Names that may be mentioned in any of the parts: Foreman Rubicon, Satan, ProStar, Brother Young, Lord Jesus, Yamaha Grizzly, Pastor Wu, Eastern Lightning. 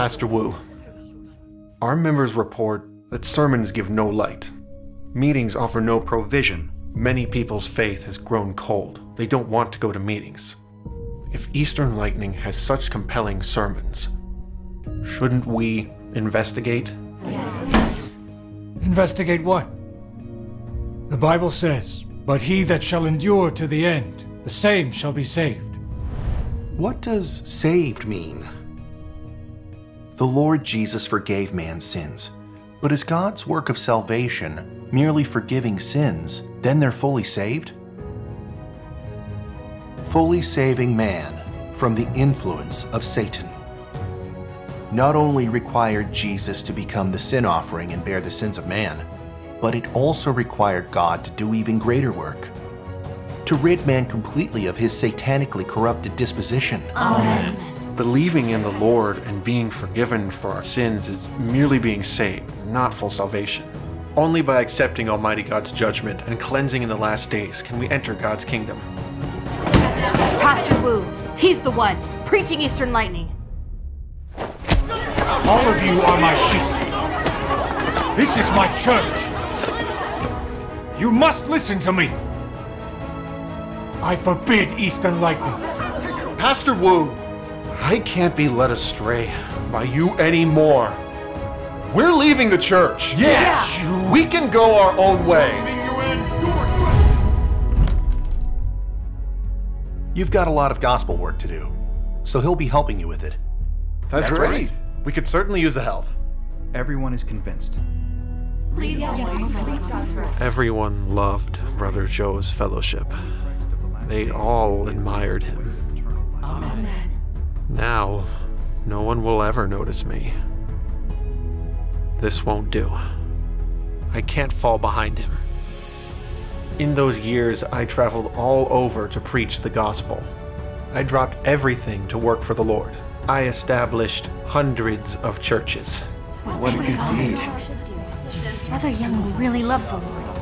Pastor Wu. Our members report that sermons give no light. Meetings offer no provision. Many people's faith has grown cold. They don't want to go to meetings. If Eastern Lightning has such compelling sermons, shouldn't we investigate? Yes. Investigate what? The Bible says, "But he that shall endure to the end, the same shall be saved." What does saved mean? The Lord Jesus forgave man's sins, but is God's work of salvation merely forgiving sins, then they're fully saved? Fully saving man from the influence of Satan not only required Jesus to become the sin offering and bear the sins of man, but it also required God to do even greater work, to rid man completely of his satanically corrupted disposition. Amen. Believing in the Lord and being forgiven for our sins is merely being saved, not full salvation. Only by accepting Almighty God's judgment and cleansing in the last days can we enter God's kingdom. Pastor Wu, he's the one preaching Eastern Lightning. All of you are my sheep. This is my church. You must listen to me. I forbid Eastern Lightning. Pastor Wu, I can't be led astray by you anymore. We're leaving the church. Yes! Yeah. We can go our own way. You've got a lot of gospel work to do, so he'll be helping you with it. That's right. We could certainly use the help. Everyone is convinced. Please. Everyone loved Brother Joe's fellowship. They all admired him. Amen. Now, no one will ever notice me. This won't do. I can't fall behind him. In those years, I traveled all over to preach the gospel. I dropped everything to work for the Lord. I established hundreds of churches. What a good deed. Brother Young really loves the Lord.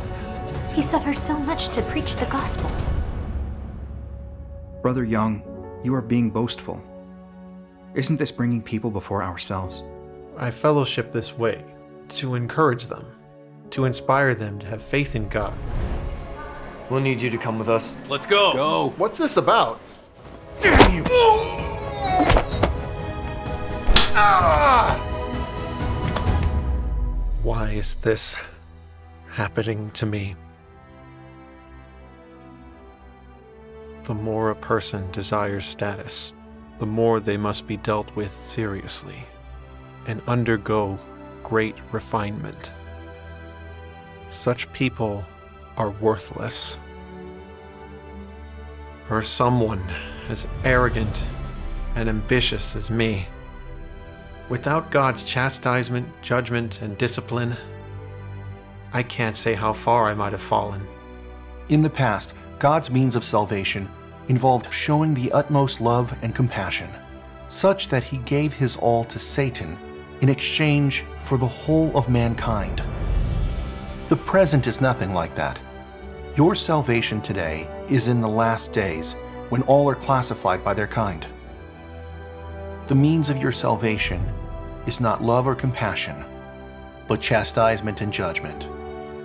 He suffered so much to preach the gospel. Brother Young, you are being boastful. Isn't this bringing people before ourselves? I fellowship this way to encourage them, to inspire them to have faith in God. We'll need you to come with us. Let's go. Go. What's this about? Damn you! Ah! Why is this happening to me? The more a person desires status, the more they must be dealt with seriously and undergo great refinement. Such people are worthless. For someone as arrogant and ambitious as me, without God's chastisement, judgment, and discipline, I can't say how far I might have fallen. In the past, God's means of salvation involved showing the utmost love and compassion, such that he gave his all to Satan in exchange for the whole of mankind. The present is nothing like that. Your salvation today is in the last days, when all are classified by their kind. The means of your salvation is not love or compassion, but chastisement and judgment,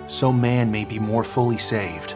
so man may be more fully saved.